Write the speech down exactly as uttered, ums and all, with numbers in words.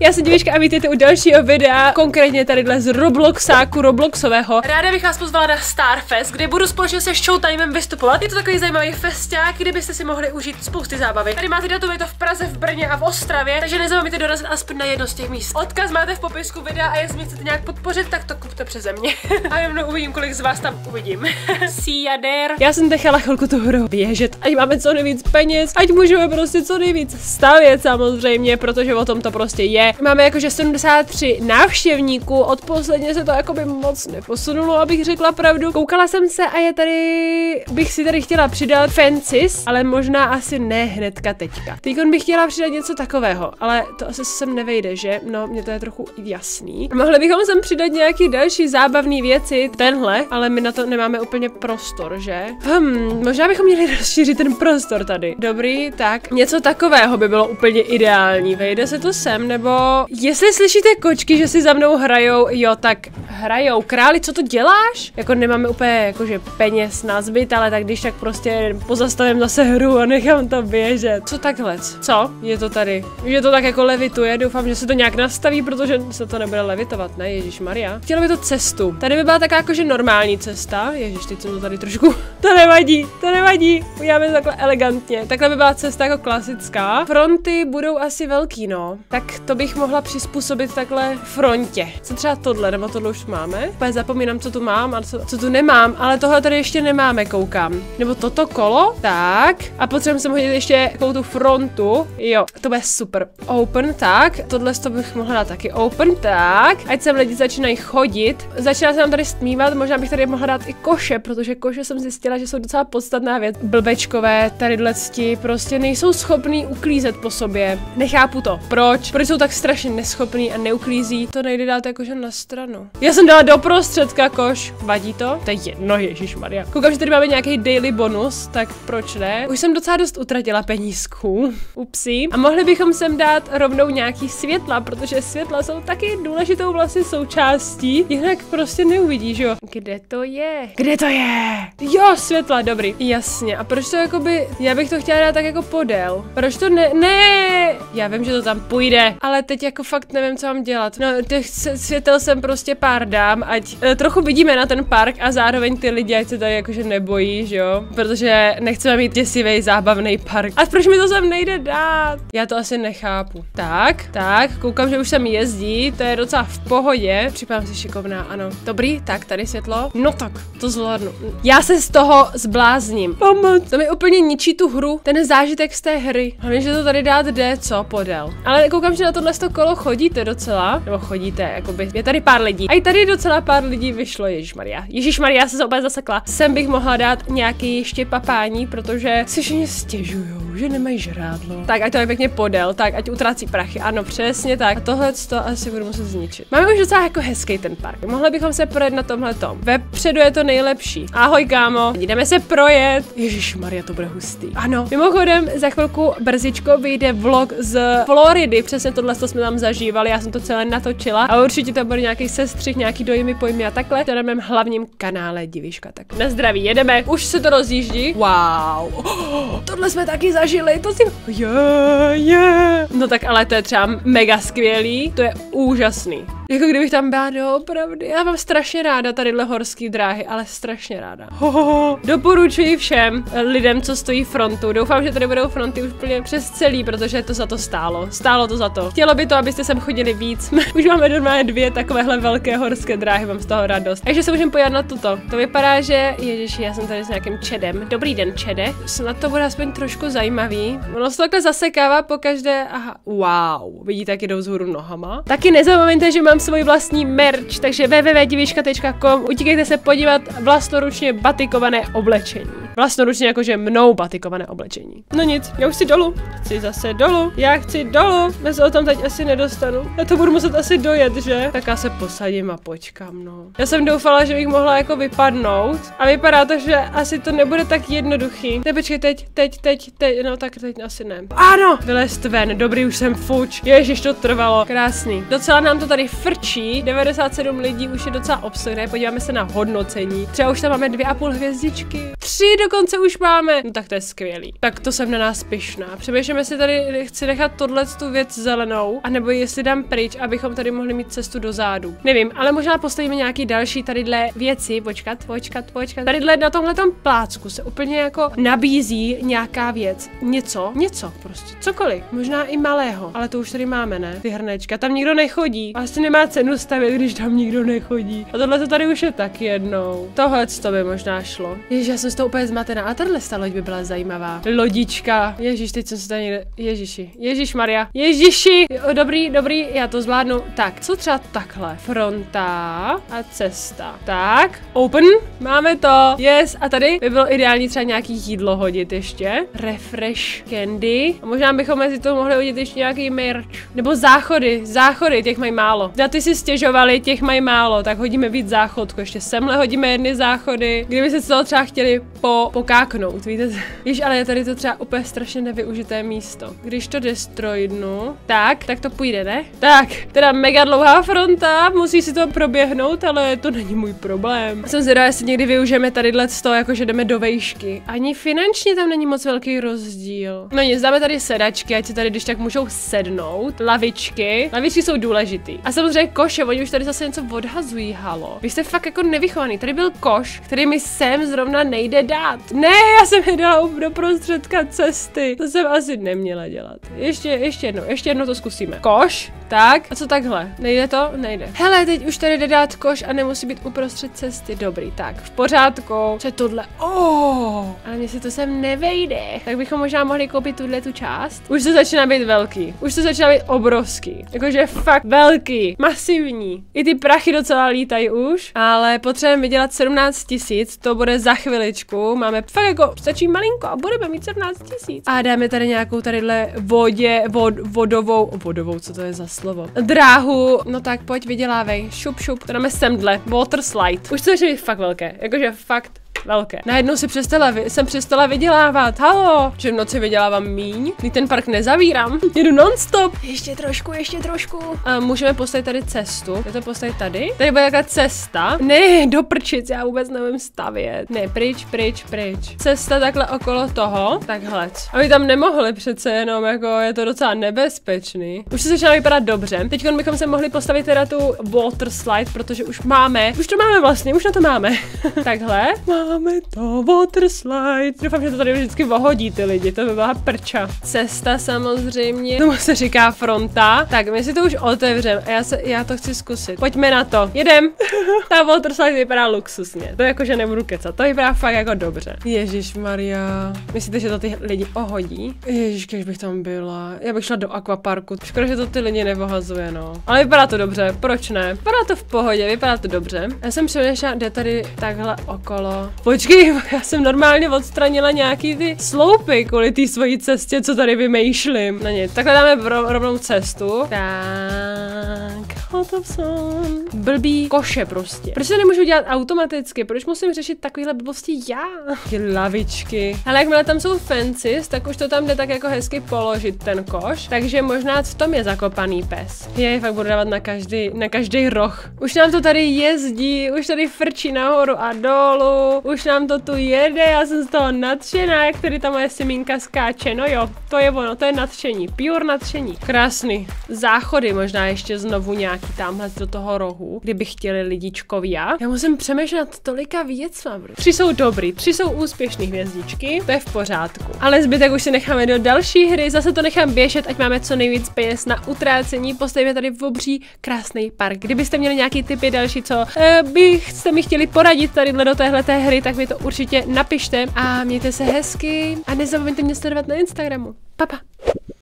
Já jsem Diviška a vítejte u dalšího videa, konkrétně tadyhle z Robloxáku Robloxového. Ráda bych vás pozvala na Starfest, kde budu společně se Showtimem vystupovat. Je to takový zajímavý festák, kde byste si mohli užít spousty zábavy. Tady máte datum, je to v Praze, v Brně a v Ostravě, takže nezapomeňte dorazit aspoň na jedno z těch míst. Odkaz máte v popisku videa a jestli mě chcete nějak podpořit, tak to kupte přeze mě. A já mnou uvidím, kolik z vás tam uvidím. See ya there. Já jsem nechala chvilku tu hru běžet, ať máme co nejvíc peněz, ať můžeme prostě co nejvíc stavět samozřejmě, protože o tom to prostě je. Máme jakože sedmdesát tři návštěvníků, od posledně se to jakoby moc neposunulo, abych řekla pravdu. Koukala jsem se a je tady, bych si tady chtěla přidat Fences, ale možná asi ne hnedka teďka. Teďkon bych chtěla přidat něco takového, ale to asi sem nevejde, že? No, mě to je trochu jasný. Mohli bychom sem přidat nějaký další zábavné věci, tenhle, ale my na to nemáme úplně prostor, že? Hm, možná bychom měli rozšířit ten prostor tady. Dobrý, tak něco takového by bylo úplně ideální. Vejde se to sem, nebo jestli slyšíte kočky, že si za mnou hrajou, jo, tak hrajou. Králi, co to děláš? Jako nemáme úplně jakože peněz na zbyt, ale tak když tak prostě pozastavím zase hru a nechám to běžet. Co takhle? Co? Je to tady. Je to tak jako levituje, doufám, že se to nějak nastaví, protože se to nebude levitovat, ne? Ježíš Maria. Chtěla by to cestu. Tady by byla taká jakože normální cesta. Ježíš, teď jsem to tady trošku. To nevadí, to nevadí. Uděláme to takhle elegantně. Takhle by byla cesta jako klasická. Fronty budou asi velký, no. Tak to bych mohla přizpůsobit takhle frontě. Co třeba tohle, nebo tohle už máme? Úplně zapomínám, co tu mám a co, co tu nemám, ale tohle tady ještě nemáme, koukám. Nebo toto kolo? Tak. A potřebujeme sem hodit ještě takovou tu frontu. Jo, to bude super. Open, tak. Tohle to bych mohla dát taky open, tak. Ať sem lidi začínají chodit. Začíná se nám tady stmívat, možná bych tady mohla dát i koše, protože koše jsem zjistila, že jsou docela podstatná věc. Blbečkové, tadyhle cti prostě nejsou schopný uklízet po sobě. Nechápu to. Proč? Proč jsou tak strašně neschopný a neuklízí? To nejde dát jakože na stranu. Já jsem dala do prostředka koš. Vadí to? To je jedno, ježišmarja. Koukám, že tady máme nějaký daily bonus, tak proč ne? Už jsem docela dost utratila penízků. Upsí. A mohli bychom sem dát rovnou nějaký světla, protože světla jsou taky důležitou vlastně součástí. Jinak prostě neuvidíš, že jo? Kde to je? Kde to je? Jo, světla, dobrý. Jasně. A proč to jakoby, já bych to chtěla dát tak jako podél. Proč to ne? Ne! Já vím, že to tam půjde, ale teď jako fakt nevím, co mám dělat. No, těch světel jsem prostě pár dám, ať e, trochu vidíme na ten park a zároveň ty lidi, ať se tady jakože nebojí, že jo? Protože nechceme mít děsivý, zábavný park. A proč mi to sem nejde dát? Já to asi nechápu. Tak, tak, koukám, že už sem jezdí, to je docela v pohodě. Připadám si šikovná, ano. Dobrý, tak tady světlo. No tak, to zvládnu. Já se z toho zblázním. Pomoc. To mi úplně ničí tu hru, ten zážitek z té hry. Hlavně, že to tady dát jde, co podél. Ale koukám, že na tohle to kolo chodíte docela, nebo chodíte, jakoby, je tady pár lidí. A i tady docela pár lidí vyšlo, ježišmarja. Ježišmarja, já jsem se opět zasekla. Sem bych mohla dát nějaký ještě papání, protože si všichni stěžujou, že nemají žrádlo. Tak, ať to je pěkně podél, tak, ať utrací prachy. Ano, přesně tak. A tohle to asi budu muset zničit. Máme už docela jako hezký ten park. Mohli bychom se projet na tomhletom. Vepředu je to nejlepší. Ahoj, kámo, jdeme se projet. Ježišmarja, to bude hustý. Ano, mimochodem, za chvilku brzičko vyjde vlog z Floridy. Přesně tohle to jsme tam zažívali, já jsem to celé natočila a určitě tam bude nějaký sestřih, nějaký dojmy, pojmy a takhle. To na mém hlavním kanále Diviška. Tak na zdraví, jedeme. Už se to rozjíždí. Wow. Oh, tohle jsme taky zažili, to si... Yeah, yeah. No tak ale to je třeba mega skvělý, to je úžasný. Jako kdybych tam byla doopravdy. Já mám strašně ráda tadyhle horský dráhy, ale strašně ráda. Hohoho. Doporučuji všem lidem, co stojí frontu. Doufám, že tady budou fronty už plně přes celý, protože to za to stálo. Stálo to za to. Chtělo by to, abyste sem chodili víc. Už máme normálně dvě takovéhle velké horské dráhy, mám z toho radost. Takže se můžeme pojat na tuto. To vypadá, že ježiši, já jsem tady s nějakým čedem. Dobrý den, čede. Snad to bude aspoň trošku zajímavý. Ono se takhle zasekává po každé. Aha, wow. Vidíte, jak jdou vzhůru nohama. Taky nezapomeňte, že mám svůj vlastní merch, takže www tečka diviška tečka com, utíkejte se podívat vlastnoručně batikované oblečení. Vlastnoručně jakože mnou batikované oblečení. No nic, já už si dolů. Chci zase dolů. Já chci dolů. Já se o tom teď asi nedostanu. Já to budu muset asi dojet, že? Tak já se posadím a počkám, no. Já jsem doufala, že bych mohla jako vypadnout a vypadá to, že asi to nebude tak jednoduchý. Ne, počkej, teď, teď, teď, teď, no tak teď asi ne. Ano, vylezt ven, dobrý, už jsem fuč. Ježiš, to trvalo. Krásný. Docela nám to tady frčí, devadesát sedm lidí už je docela obsahné, podíváme se na hodnocení. Třeba už tam máme dvě a půl hvězdičky. Tři dokonce už máme. No tak to je skvělý. Tak to jsem na nás pyšná. Přemýšlím, jestli tady chci nechat tohle tu věc zelenou, anebo jestli dám pryč, abychom tady mohli mít cestu do zádu. Nevím, ale možná postavíme nějaký další tadyhle věci. Počkat, počkat, počkat. Tadyhle na tomhletom plácku se úplně jako nabízí nějaká věc. Něco, něco prostě. Cokoliv. Možná i malého, ale to už tady máme, ne? Ty hrnečka. Tam nikdo nechodí. Asi nemá cenu stavět, když tam nikdo nechodí. A tohle to tady už je tak jednou. Tohle to by možná šlo. Ježíš, já jsem z toho úplně zmatená. A tahle ta loď by byla zajímavá. Lodička. Ježíš, teď jsem se tady někde. Ježíši. Ježíš Maria. Ježíši. Dobrý, dobrý, já to zvládnu. Tak, co třeba takhle? Fronta a cesta. Tak, open. Máme to. Yes. A tady by bylo ideální třeba nějaký jídlo hodit ještě. Refresh candy. A možná bychom mezi to mohli hodit ještě nějaký merch. Nebo záchody. Záchody, těch mají málo. Za ty si stěžovali, těch mají málo. Tak hodíme víc záchodku. Ještě semhle hodíme jedny záchody. Kdyby se to třeba chtěli po, pokáknout, víte? Jež, ale je tady to třeba úplně strašně nevyužité místo. Když to destroydnu, tak, tak to půjde, ne? Tak, teda mega dlouhá fronta, musí si to proběhnout, ale to není můj problém. Jsem zvědavá, jestli někdy využijeme tadyhle z toho, jakože jdeme do vejšky. Ani finančně tam není moc velký rozdíl. No nic, dáme tady sedačky, ať se tady když tak můžou sednout. Lavičky. Lavičky jsou důležitý. A samozřejmě koše, oni už tady zase něco odhazují, halo. Vy jste fakt jako nevychovaný. Tady byl koš, který mi sem zrovna nejde dát. Ne, já jsem je dala do prostředka cesty. To jsem asi neměla dělat. Ještě, ještě jednou, ještě jednou to zkusíme. Koš, tak, a co takhle? Nejde to? Nejde. Hele, teď už tady jde dát koš a nemusí být uprostřed cesty. Dobrý, tak, v pořádku. Co je tohle? Oh, ale mně se to sem nevejde. Tak bychom možná mohli koupit tuhle tu část. Už to začíná být velký. Už to začíná být obrovský. Jakože fakt velký, masivní. I ty prachy docela lítají už, ale potřebujeme vydělat sedmnáct tisíc, to bude za chviličku. Máme fakt jako, stačí malinko a budeme mít sedmnáct tisíc. A dáme tady nějakou tadyhle vodě, vod, vodovou, vodovou, co to je za slovo? Dráhu, no tak pojď vydělávej, šup, šup, to dáme semdle, water slide. Už to je fakt velké, jakože fakt velké. Najednou si přestala, jsem přestala vydělávat. Halo, že v noci vydělávám míň. Teď ten park nezavírám. Jedu non-stop. Ještě trošku, ještě trošku. A můžeme postavit tady cestu. Je to postavit tady? Tady bude jaká cesta. Ne, do prčic, já vůbec nevím stavět. Ne, pryč, pryč, pryč. Cesta takhle okolo toho. Takhle. Aby tam nemohli přece jenom, jako je to docela nebezpečný. Už se začíná vypadat dobře. Teď bychom se mohli postavit teda tu water slide, protože už máme. Už to máme vlastně, už na to máme. Takhle. Máme to, water slide. Doufám, že to tady vždycky vohodí ty lidi, to by byla prča. Cesta samozřejmě, tomu se říká fronta. Tak my si to už otevřeme a já, se, já to chci zkusit. Pojďme na to, jedem. Ta water slide vypadá luxusně, to jakože nebudu kecat, to vypadá fakt jako dobře. Ježíš Maria. Myslíte, že to ty lidi ohodí? Ježíš, když bych tam byla, já bych šla do akvaparku, škoda, že to ty lidi nevohazuje, no. Ale vypadá to dobře, proč ne? Vypadá to v pohodě, vypadá to dobře. Já jsem přemýšlela, jde tady takhle okolo. Počkej, já jsem normálně odstranila nějaký ty sloupy kvůli té svojí cestě, co tady vymýšlím. No nic, takhle dáme rovnou cestu. Tak, hotov jsem. Blbý koše prostě. Proč to nemůžu dělat automaticky? Proč musím řešit takovýhle blbosti já? Ty lavičky. Ale jakmile tam jsou fences, tak už to tam jde tak jako hezky položit ten koš. Takže možná v tom je zakopaný pes. Já fakt budu dávat na každý, na každý roh. Už nám to tady jezdí, už tady frčí nahoru a dolů. Už nám to tu jede, já jsem z toho nadšená, jak tady ta moje semínka skáče, no jo, to je ono, to je nadšení, pure nadšení. Krásný. Záchody možná ještě znovu nějaký tamhle do toho rohu, kdyby chtěli lidičkovi já. Já musím přemýšlet tolika věcma. Tři jsou dobrý, tři jsou úspěšný hvězdičky, to je v pořádku. Ale zbytek už si necháme do další hry, zase to nechám běžet, ať máme co nejvíc peněz na utrácení, postavíme tady v obří krásný park. Kdybyste měli nějaký tipy další, co byste mi chtěli poradit tady do téhle té hry, tak mi to určitě napište a mějte se hezky a nezapomeňte mě sledovat na Instagramu. Pa, pa.